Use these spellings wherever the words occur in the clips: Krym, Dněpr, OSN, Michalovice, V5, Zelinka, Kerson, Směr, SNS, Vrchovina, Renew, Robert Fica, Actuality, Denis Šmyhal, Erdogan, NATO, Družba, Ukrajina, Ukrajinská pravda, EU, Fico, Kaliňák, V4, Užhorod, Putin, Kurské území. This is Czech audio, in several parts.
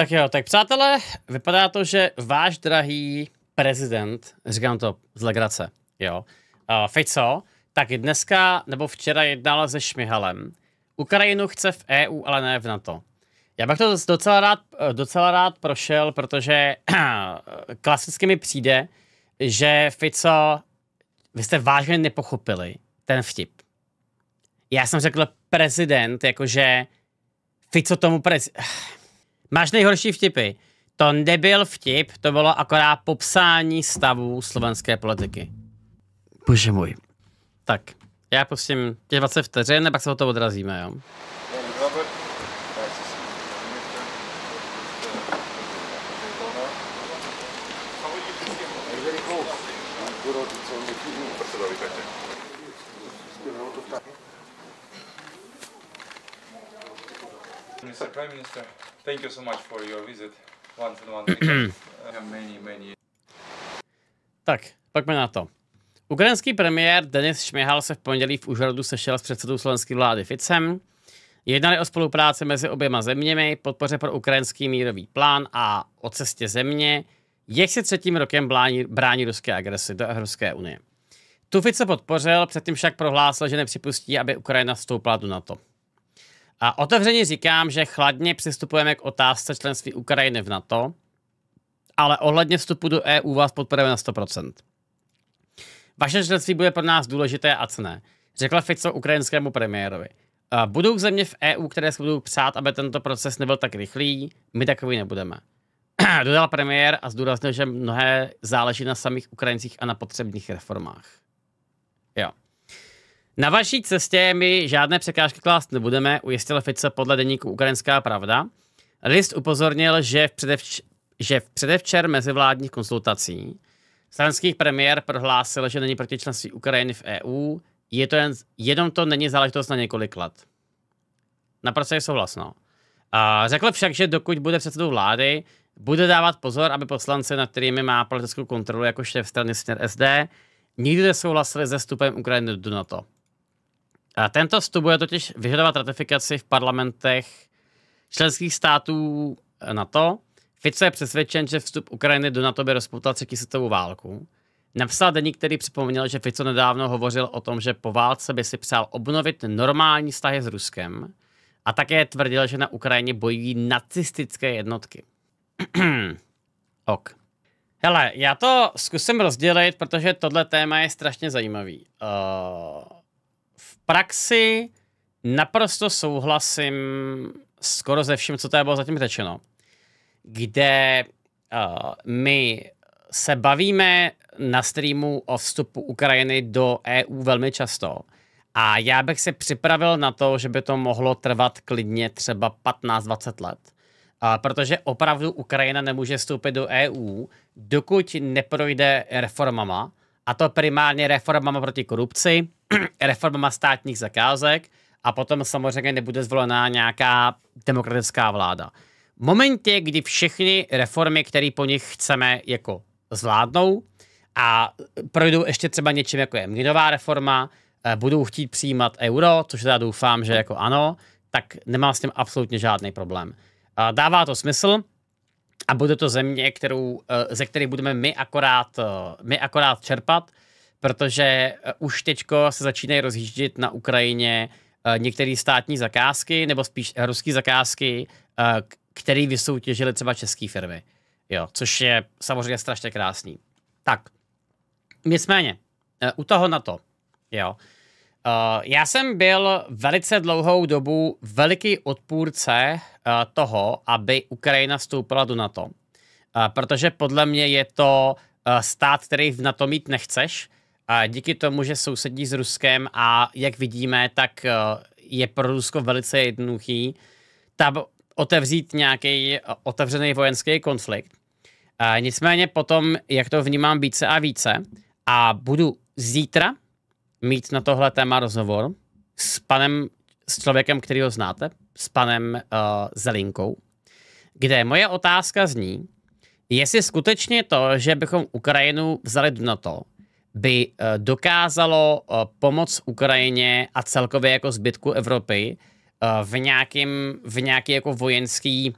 Tak jo, tak přátelé, vypadá to, že váš drahý prezident, říkám to z legrace, jo, Fico, tak dneska nebo včera jednal se Šmyhalem. Ukrajinu chce v EU, ale ne v NATO. Já bych to docela rád prošel, protože klasicky mi přijde, že Fico, vy jste vážně nepochopili ten vtip. Já jsem řekl prezident, jakože Fico tomu máš nejhorší vtipy. To nebyl vtip, to bylo akorát popsání stavu slovenské politiky. Bože můj. Tak, já pustím těch 20 vteřin a pak se o to odrazíme, jo. Mr. Prime Minister, thank you so much for your visit. Once and once again. Many. Tak, pojďme na to. Ukrajinský premiér Denis Šmyhal se v pondělí v Užhorodu sešel s předsedou slovenské vlády Ficem. Jednali o spolupráci mezi oběma zeměmi, podpoře pro ukrajinský mírový plán a o cestě země, jak se třetím rokem brání ruské agresi do Evropské unie. Tu Fico podpořil, předtím však prohlásil, že nepřipustí, aby Ukrajina vstoupila do NATO. A otevřeně říkám, že chladně přistupujeme k otázce členství Ukrajiny v NATO, ale ohledně vstupu do EU vás podporujeme na 100%. Vaše členství bude pro nás důležité a cenné, řekla Fico ukrajinskému premiérovi. Budou země v EU, které se budou přát, aby tento proces nebyl tak rychlý, my takový nebudeme. Dodal premiér a zdůraznil, že mnohé záleží na samých Ukrajincích a na potřebných reformách. Jo. Na vaší cestě my žádné překážky klást nebudeme, ujistil Fico podle deníku Ukrajinská pravda. List upozornil, že v předevčer mezivládních konzultací slovenský premiér prohlásil, že není proti členství Ukrajiny v EU, je to jenom to není záležitost na několik let. Naprosto je souhlasno. Řekl však, že dokud bude předsedou vlády, bude dávat pozor, aby poslanci, nad kterými má politickou kontrolu jako šéf strany Směr SD, nikdy nesouhlasili se vstupem Ukrajiny do NATO. A tento vstup bude totiž vyžadovat ratifikaci v parlamentech členských států NATO. Fico je přesvědčen, že vstup Ukrajiny do NATO by rozpoutal třetí světovou válku. Napsal deník, který připomněl, že Fico nedávno hovořil o tom, že po válce by si přál obnovit normální vztahy s Ruskem a také tvrdil, že na Ukrajině bojují nacistické jednotky. Ok. Hele, já to zkusím rozdělit, protože tohle téma je strašně zajímavý. V praxi naprosto souhlasím skoro ze vším, co tady bylo zatím řečeno. Kde my se bavíme na streamu o vstupu Ukrajiny do EU velmi často. A já bych se připravil na to, že by to mohlo trvat klidně třeba 15-20 let. Protože opravdu Ukrajina nemůže vstoupit do EU, dokud neprojde reformama. A to primárně reformama proti korupci, reformama státních zakázek a potom samozřejmě nebude zvolená nějaká demokratická vláda. V momentě, kdy všechny reformy, které po nich chceme, jako zvládnou a projdou ještě třeba něčím, jako je měnová reforma, budou chtít přijímat euro, což já doufám, že jako ano, tak nemám s tím absolutně žádný problém. Dává to smysl a bude to země, ze které budeme my akorát čerpat, protože už teďko se začínají rozjíždět na Ukrajině některé státní zakázky, nebo spíš ruské zakázky, které vysoutěžily třeba české firmy. Jo, což je samozřejmě strašně krásný. Tak, nicméně, u toho na to. Jo. Já jsem byl velice dlouhou dobu veliký odpůrce toho, aby Ukrajina vstoupila do NATO. Protože podle mě je to stát, který v NATO mít nechceš. Díky tomu, že sousedí s Ruskem a jak vidíme, tak je pro Rusko velice jednoduchý tam otevřít nějaký otevřený vojenský konflikt. Nicméně potom, jak to vnímám více a více, a budu zítra mít na tohle téma rozhovor s člověkem, který ho znáte, s panem Zelinkou, kde moje otázka zní, jestli skutečně to, že bychom Ukrajinu vzali do NATO, by dokázalo pomoct Ukrajině a celkově jako zbytku Evropy v nějaké jako vojenské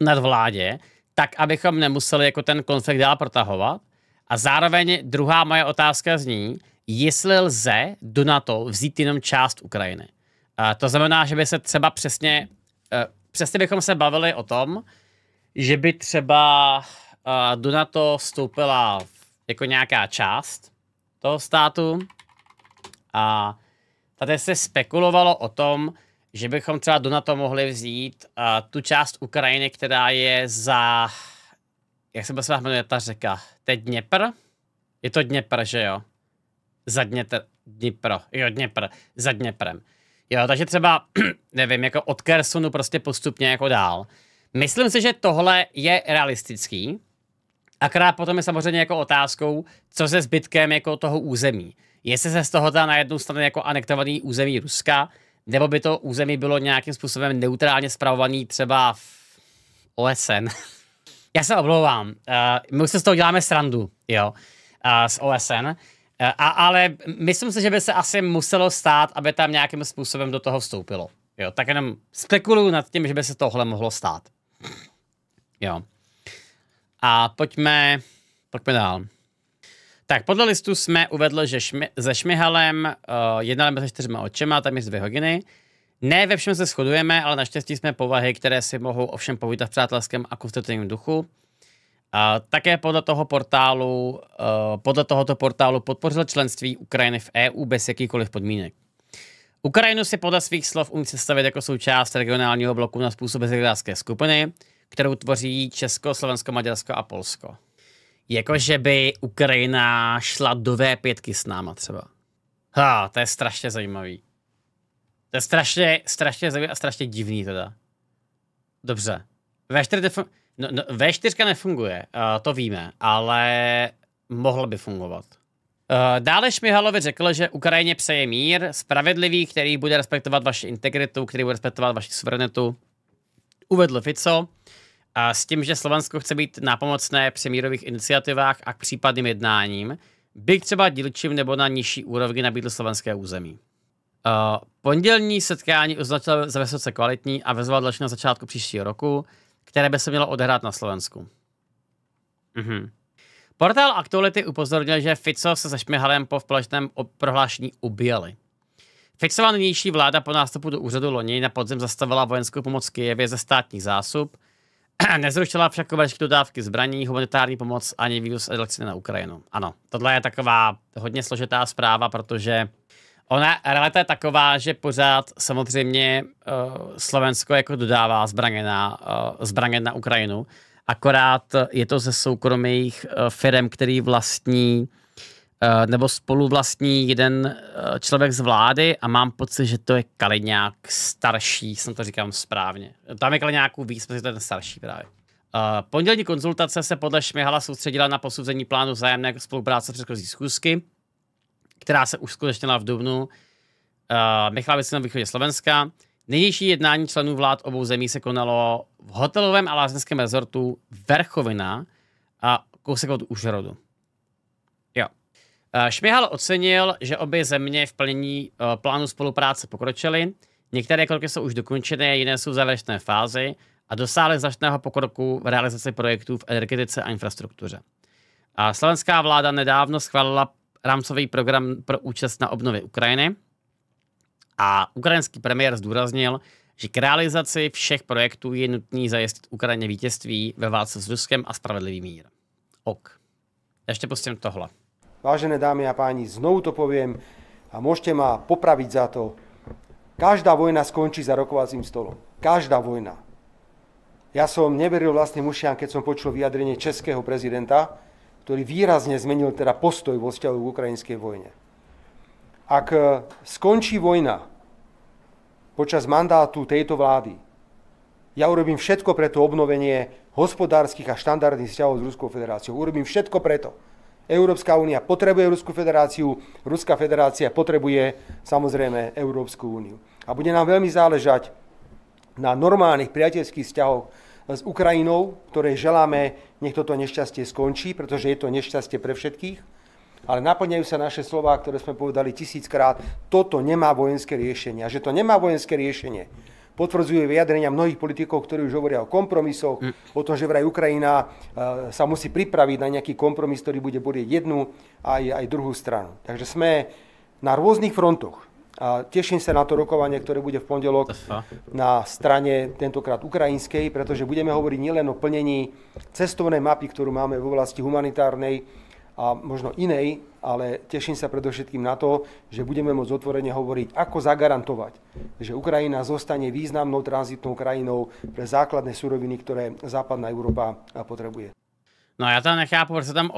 nadvládě, tak abychom nemuseli jako ten konflikt dál protahovat. A zároveň druhá moje otázka zní, jestli lze do NATO vzít jenom část Ukrajiny. To znamená, že by se třeba přesně bychom se bavili o tom, že by třeba do NATO vstoupila jako nějaká část toho státu a tady se spekulovalo o tom, že bychom třeba do NATO mohli vzít tu část Ukrajiny, která je za, jak se to jmenuje ta řeka, to je Dněpr? Je to Dněpr, že jo? Za Dněpr, jo, Dněpr, za Dněprem. Jo, takže třeba, nevím, jako od Kersonu prostě postupně jako dál. Myslím si, že tohle je realistický, akorát potom je samozřejmě jako otázkou, co se zbytkem jako toho území. Jestli se z toho dá na jednu stranu jako anektovaný území Ruska, nebo by to území bylo nějakým způsobem neutrálně spravovaný třeba v OSN. Já se omlouvám, my už se z toho děláme srandu, jo, z OSN, ale myslím si, že by se asi muselo stát, aby tam nějakým způsobem do toho vstoupilo. Jo, tak jenom spekuluju nad tím, že by se tohle mohlo stát. Jo. A pojďme dál. Tak podle listu jsme uvedli, že se Šmyhalem jednáme se 4 očima, tam je 2 hodiny. Ne ve všem se shodujeme, ale naštěstí jsme povahy, které si mohou ovšem povídat v přátelském a konstruktivním duchu. Také podle tohoto portálu podpořil členství Ukrajiny v EU bez jakýchkoliv podmínek. Ukrajinu si podle svých slov umí představit jako součást regionálního bloku na způsob bezhledávské skupiny, kterou tvoří Česko, Slovensko, Maďarsko a Polsko. Jakože by Ukrajina šla do V5 s náma třeba. Ha, to je strašně zajímavý. To je strašně zajímavý a strašně divný teda. Dobře. V4 nefunguje, to víme, ale mohlo by fungovat. Dále Šmyhalovi řekl, že Ukrajině přeje mír, spravedlivý, který bude respektovat vaši integritu, který bude respektovat vaši suverenitu. Uvedl Fico s tím, že Slovensko chce být nápomocné při mírových iniciativách a k případným jednáním, byť třeba dílčím nebo na nižší úrovni nabídl slovenské území. Pondělní setkání označil za vysoce kvalitní a vyzval další na začátku příštího roku, které by se mělo odehrát na Slovensku. Mhm. Portál Actuality upozornil, že Fico se Šmyhalem po společném prohlášení ubíjeli. Ficova nynější vláda po nástupu do úřadu loni na podzim zastavila vojenskou pomoc Kyjevě ze státních zásob, nezrušila však komerční dodávky zbraní, humanitární pomoc ani vývoz elektřiny na Ukrajinu. Ano, tohle je taková hodně složitá zpráva, protože ona realita je taková, že pořád samozřejmě Slovensko jako dodává zbraně na Ukrajinu, akorát je to ze soukromých firm, který vlastní nebo spolu vlastní jeden člověk z vlády a mám pocit, že to je Kaliňák starší, snad to říkám správně. Tam je Kaliňáků víc, protože to je ten starší právě. Pondělní konzultace se podle Šmyhala soustředila na posouzení plánu vzájemné spolupráce předchozí schůzky, která se už skutečnila v dubnu Michalovice na východě Slovenska. Nynější jednání členů vlád obou zemí se konalo v hotelovém a lázeňském rezortu Vrchovina a kousek od Užhorodu. Jo. Šmyhal ocenil, že obě země v plnění plánu spolupráce pokročily. Některé kroky jsou už dokončené, jiné jsou v závěrečné fázi a dosáhly značného pokroku v realizaci projektů v energetice a infrastruktuře. Slovenská vláda nedávno schválila rámcový program pro účast na obnově Ukrajiny a ukrajinský premiér zdůraznil, že k realizaci všech projektů je nutný zajistit Ukrajině vítězství ve válce s Ruskem a spravedlivý mír. Ok. Ještě pustím tohle. Vážené dámy a páni, znovu to poviem a môžete ma popraviť za to. Každá vojna skončí za rokovacím stolom. Každá vojna. Ja som neveril vlastným ušiam, keď som počul vyjadrenie českého prezidenta, ktorý výrazne zmenil teda postoj vo vzťahu k ukrajinskej vojne. Ak skončí vojna počas mandátu tejto vlády, ja urobím všetko pre to obnovenie hospodárskych a štandardných vzťahov s Ruskou federáciou. Urobím všetko preto. Európska únia potrebuje Ruskú federáciu, Ruská federácia potrebuje samozrejme Európsku úniu. A bude nám veľmi záležať na normálnych priateľských vzťahoch s Ukrajinou, ktoré želáme, nech toto nešťastie skončí, pretože je to nešťastie pre všetkých. Ale naplňajú sa naše slová, ktoré sme povedali 1000-krát, toto nemá vojenské riešenie. A že to nemá vojenské riešenie, potvrdzujú vyjadrenia mnohých politikov, ktorí už hovoria o kompromisoch, o tom, že vraj Ukrajina sa musí pripraviť na nejaký kompromis, ktorý bude bolieť jednu aj druhú stranu. Takže sme na rôznych frontoch. A teším sa na to rokovanie, ktoré bude v pondelok na strane tentokrát ukrajinskej, pretože budeme hovoriť nielen o plnení cestovnej mapy, ktorú máme v oblasti humanitárnej a možno inej, ale teším sa predovšetkým na to, že budeme môcť otvorene hovoriť, ako zagarantovať, že Ukrajina zostane významnou tranzitnou krajinou pre základné suroviny, ktoré západná Európa potrebuje. No já tam nechápu, protože tam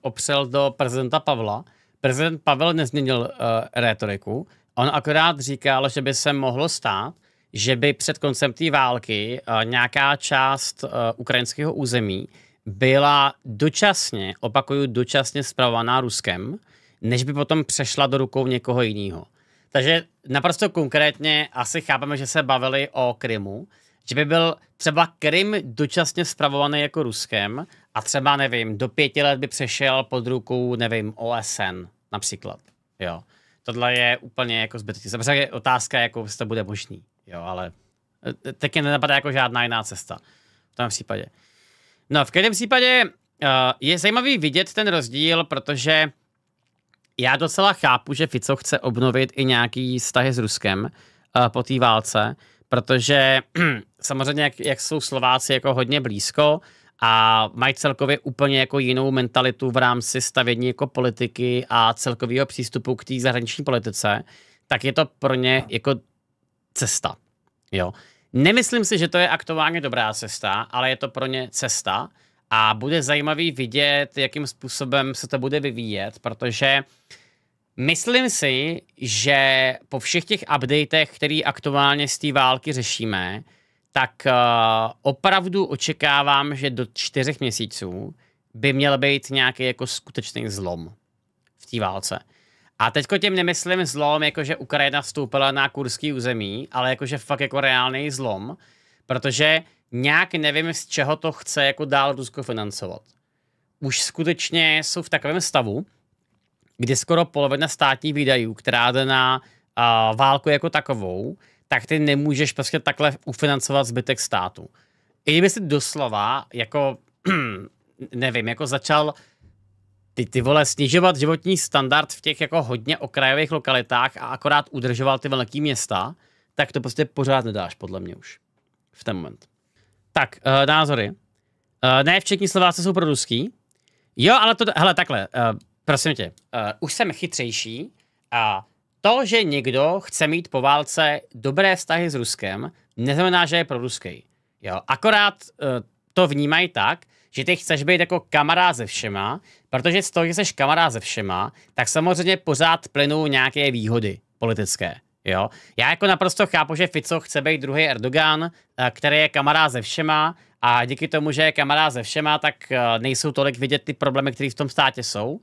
opřel do prezidenta Pavla. Prezident Pavel nezměnil rétoriku. On akorát říkal, že by se mohlo stát, že by před koncem té války nějaká část ukrajinského území byla dočasně, opakuju, dočasně spravovaná Ruskem, než by potom přešla do rukou někoho jiného. Takže naprosto konkrétně asi chápeme, že se bavili o Krymu, že by byl třeba Krym dočasně spravovaný jako Ruskem a třeba, nevím, do 5 let by přešel pod rukou, nevím, OSN například, jo. Tohle je úplně jako zbytečný. Samozřejmě je otázka, jako to bude možný, jo, ale teď nenapadá jako žádná jiná cesta v tom případě. No, v každém případě je zajímavý vidět ten rozdíl, protože já docela chápu, že Fico chce obnovit i nějaký vztahy s Ruskem po té válce, protože samozřejmě, jak jsou Slováci jako hodně blízko a mají celkově úplně jako jinou mentalitu v rámci stavění jako politiky a celkového přístupu k té zahraniční politice, tak je to pro ně jako cesta, jo. Nemyslím si, že to je aktuálně dobrá cesta, ale je to pro ně cesta a bude zajímavý vidět, jakým způsobem se to bude vyvíjet, protože myslím si, že po všech těch updatech, které aktuálně z té války řešíme, tak opravdu očekávám, že do 4 měsíců by měl být nějaký jako skutečný zlom v té válce. A teďko tím nemyslím zlom, jakože Ukrajina vstoupila na kurský území, ale jakože fakt jako reálný zlom, protože nějak nevím, z čeho to chce jako dál Rusko financovat. Už skutečně jsou v takovém stavu, kdy skoro polovina státních výdajů, která jde na válku jako takovou, tak ty nemůžeš prostě takhle ufinancovat zbytek státu. I kdyby si doslova, jako nevím, jako začal ty vole snižovat životní standard v těch jako hodně okrajových lokalitách a akorát udržoval ty velké města, tak to prostě pořád nedáš, podle mě už. V ten moment. Tak, názory. Ne, včetní Slováci jsou proruský. Jo, ale to, hele, takhle, prosím tě, už jsem chytřejší a to, že někdo chce mít po válce dobré vztahy s Ruskem, neznamená, že je proruský. Jo, akorát to vnímají tak, že ty chceš být jako kamarád se všema, protože z toho, že jsi kamarád se všema, tak samozřejmě pořád plynou nějaké výhody politické. Jo? Já jako naprosto chápu, že Fico chce být druhý Erdogan, který je kamarád se všema a díky tomu, že je kamarád se všema, tak nejsou tolik vidět ty problémy, které v tom státě jsou,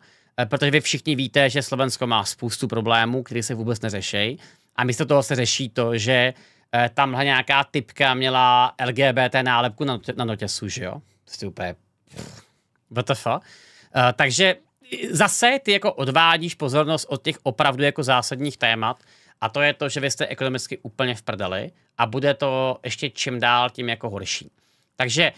protože vy všichni víte, že Slovensko má spoustu problémů, které se vůbec neřeší a místo toho se řeší to, že tamhle nějaká typka měla LGBT nálepku na noťasu, že jo? Stupé. WTF. Takže zase ty jako odvádíš pozornost od těch opravdu jako zásadních témat a to je to, že vy jste ekonomicky úplně v prdeli a bude to ještě čím dál tím jako horší. Takže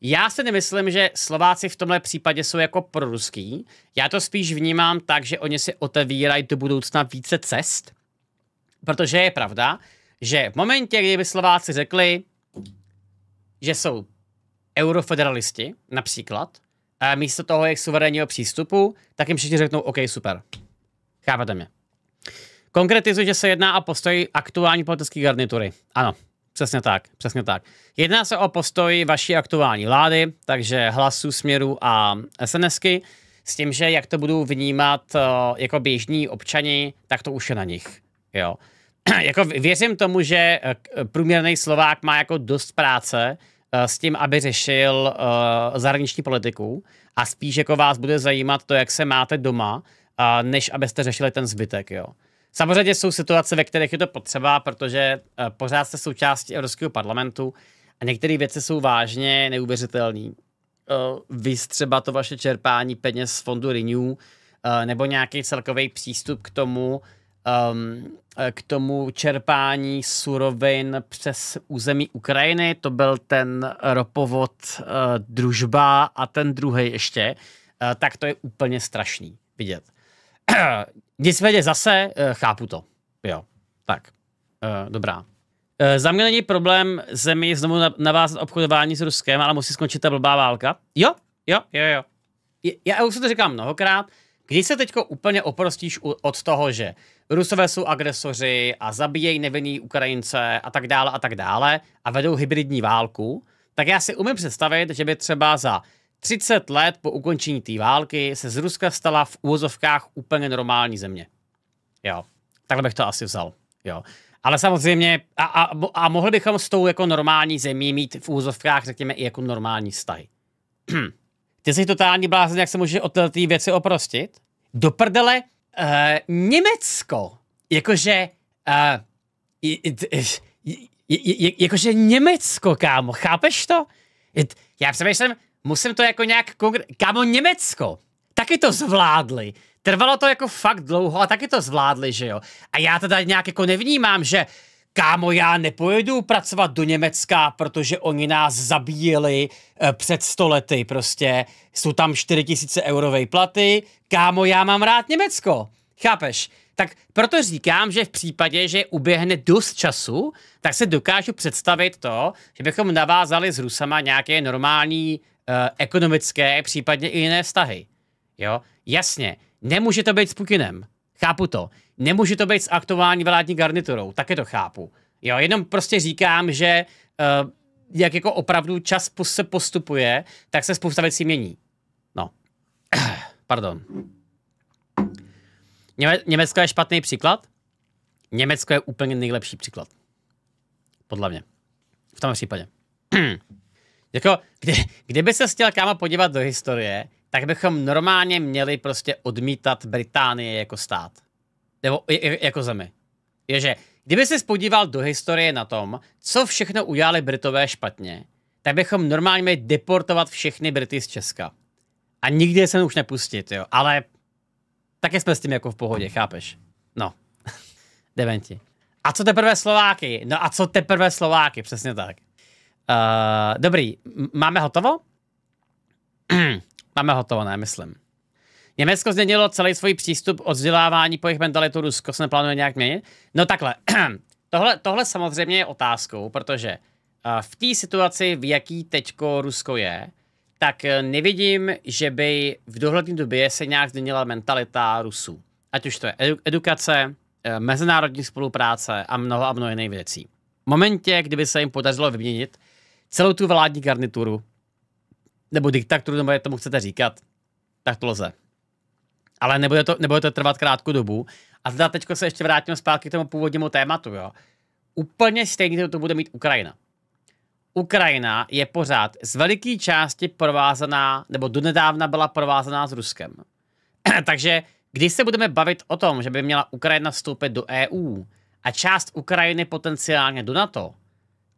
já si nemyslím, že Slováci v tomhle případě jsou jako proruský. Já to spíš vnímám tak, že oni si otevírají do budoucna více cest, protože je pravda, že v momentě, kdyby Slováci řekli, že jsou eurofederalisti například, a místo toho jejich suverénního přístupu, tak jim všichni řeknou, OK, super. Chápete mě. Konkretizuji, že se jedná o postoj aktuální politické garnitury. Ano, přesně tak, přesně tak. Jedná se o postoj vaší aktuální vlády, takže Hlasu, Směru a SNSky, s tím, že jak to budou vnímat jako běžní občani, tak to už je na nich. Jo. Jako věřím tomu, že průměrný Slovák má jako dost práce s tím, aby řešil zahraniční politiku a spíš jako vás bude zajímat to, jak se máte doma, než abyste řešili ten zbytek. Jo. Samozřejmě jsou situace, ve kterých je to potřeba, protože pořád jste součástí Evropského parlamentu a některé věci jsou vážně neuvěřitelné. Víc třeba to vaše čerpání peněz z fondu Renew nebo nějaký celkový přístup k tomu, k tomu čerpání surovin přes území Ukrajiny. To byl ten ropovod Družba a ten druhý ještě. Tak to je úplně strašný vidět. Nicméně zase chápu to. Jo, tak. Dobrá. Za mě není problém zemi znovu navázat obchodování s Ruskem, ale musí skončit ta blbá válka. Jo, jo, jo, jo. Já už se to říkám mnohokrát. Když se teďko úplně oprostíš od toho, že Rusové jsou agresoři a zabíjejí nevinný Ukrajince a tak dále a vedou hybridní válku, tak já si umím představit, že by třeba za 30 let po ukončení té války se z Ruska stala v úvozovkách úplně normální země. Jo, takhle bych to asi vzal. Jo. Ale samozřejmě, a mohli bychom s tou jako normální zemí mít v úvozovkách, řekněme, i jako normální vztahy. Ty jsi totální blázen, jak se může od té věci oprostit? Do prdele, Německo, jakože, jakože Německo, kámo, chápeš to? Já přemýšlím, musím to jako nějak kámo, Německo, taky to zvládli. Trvalo to jako fakt dlouho a taky to zvládli, že jo. A já teda nějak jako nevnímám, že kámo, já nepojedu pracovat do Německa, protože oni nás zabíjeli před 100 lety prostě. Jsou tam 4000 eurové platy. Kámo, já mám rád Německo. Chápeš? Tak proto říkám, že v případě, že uběhne dost času, tak se dokážu představit to, že bychom navázali s Rusama nějaké normální ekonomické, případně i jiné vztahy. Jo? Jasně. Nemůže to být s Putinem. Chápu to. Nemůže to být s aktuální vládní garniturou. Také to chápu. Jo, jenom prostě říkám, že jak jako opravdu čas se postupuje, tak se spousta věcí mění. No. Pardon. Německo je špatný příklad? Německo je úplně nejlepší příklad. Podle mě. V tom případě. Jako, kdyby se chtěl kámo podívat do historie, tak bychom normálně měli prostě odmítat Británii jako stát. Nebo jako zemi. Ježe, kdyby se podíval do historie na tom, co všechno udělali Britové špatně, tak bychom normálně měli deportovat všechny Brity z Česka. A nikdy se už nepustit, jo. Ale také jsme s tím jako v pohodě, chápeš? No. Dementi. A co teprve Slováky? No a co teprve Slováky, přesně tak. Dobrý, máme hotovo? Máme hotovo, ne, myslím. Německo změnilo celý svůj přístup od vzdělávání po jejich mentalitu, Rusko se neplánuje nějak měnit. No takhle, tohle samozřejmě je otázkou, protože v té situaci, v jaký teďko Rusko je, tak nevidím, že by v dohledné době se nějak změnila mentalita Rusů. Ať už to je edukace, mezinárodní spolupráce a mnoho jiných věcí. V momentě, kdyby se jim podařilo vyměnit celou tu vládní garnituru, nebo diktaturu, nebo jak tomu chcete říkat, tak to lze. Ale nebude to trvat krátkou dobu. A teda teďko se ještě vrátím zpátky k tomu původnímu tématu. Jo. Úplně stejně to bude mít Ukrajina. Ukrajina je pořád z veliké části provázaná, nebo donedávna byla provázaná s Ruskem. Takže když se budeme bavit o tom, že by měla Ukrajina vstoupit do EU a část Ukrajiny potenciálně do NATO,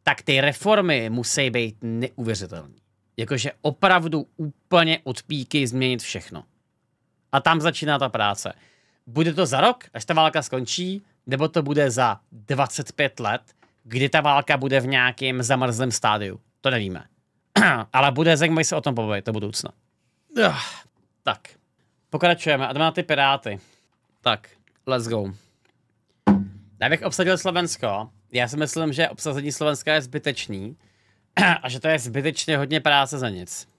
tak ty reformy musí být neuvěřitelné. Jakože opravdu úplně od píky změnit všechno. A tam začíná ta práce. Bude to za rok, až ta válka skončí, nebo to bude za 25 let, kdy ta válka bude v nějakém zamrzlém stádiu. To nevíme. Ale bude zajímavý se o tom pobavit do budoucna. Tak. Pokračujeme a jdeme na ty Piráty. Tak, let's go. Já bych obsadil Slovensko. Já si myslím, že obsazení Slovenska je zbytečný a že to je zbytečně hodně práce za nic.